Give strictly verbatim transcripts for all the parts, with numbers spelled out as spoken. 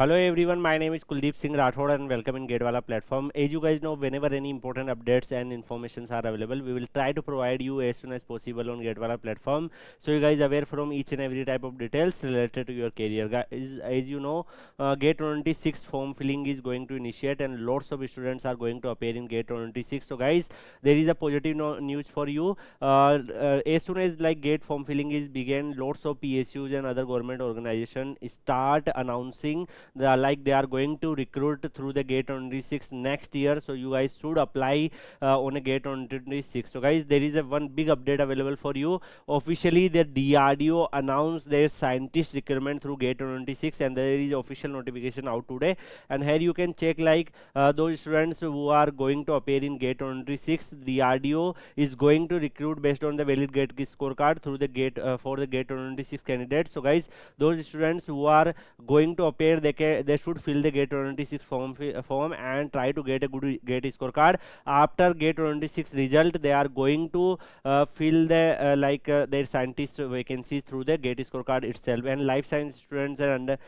Hello everyone, my name is Kuldeep Singh Rathod and welcome in GATE Wallah platform. As you guys know, whenever any important updates and informations are available, we will try to provide you as soon as possible on GATE Wallah platform. So you guys are aware from each and every type of details related to your career. Guys, as you know, uh, GATE twenty-six form filling is going to initiate and lots of students are going to appear in GATE twenty-six. So guys, there is a positive no news for you. Uh, uh, as soon as like GATE form filling is began, lots of P S Us and other government organizations start announcing They are like they are going to recruit through the GATE twenty-six next year, so you guys should apply uh, on a GATE twenty-six. So guys, there is a one big update available for you. Officially, the D R D O announced their scientist recruitment through GATE twenty-six, and there is official notification out today. And here you can check like uh, those students who are going to appear in GATE twenty-six. The D R D O is going to recruit based on the valid GATE scorecard through the GATE uh, for the GATE twenty-six candidates. So guys, those students who are going to appear, they they should fill the GATE twenty-six form, form and try to get a good GATE scorecard. After GATE twenty-six result, they are going to uh, fill the uh, like uh, their scientist vacancies through the GATE scorecard itself, and life science students and uh,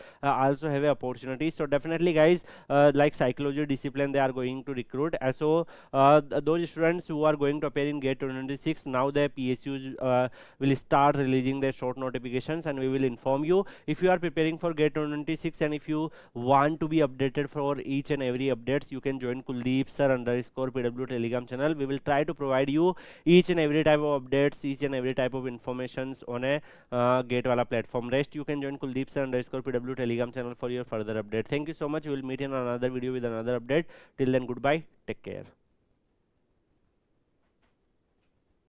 also have a opportunity. So definitely guys, uh, like psychology discipline they are going to recruit, and so uh, th those students who are going to appear in GATE twenty-six, now the P S Us uh, will start releasing their short notifications and we will inform you. If you are preparing for GATE twenty-six and if you want to be updated for each and every updates, you can join Kuldeep sir underscore P W Telegram channel. We will try to provide you each and every type of updates, each and every type of informations on a uh, GATE Wallah platform. Rest, you can join Kuldeep sir underscore P W Telegram channel for your further update. Thank you so much. We will meet in another video with another update. Till then, goodbye. Take care.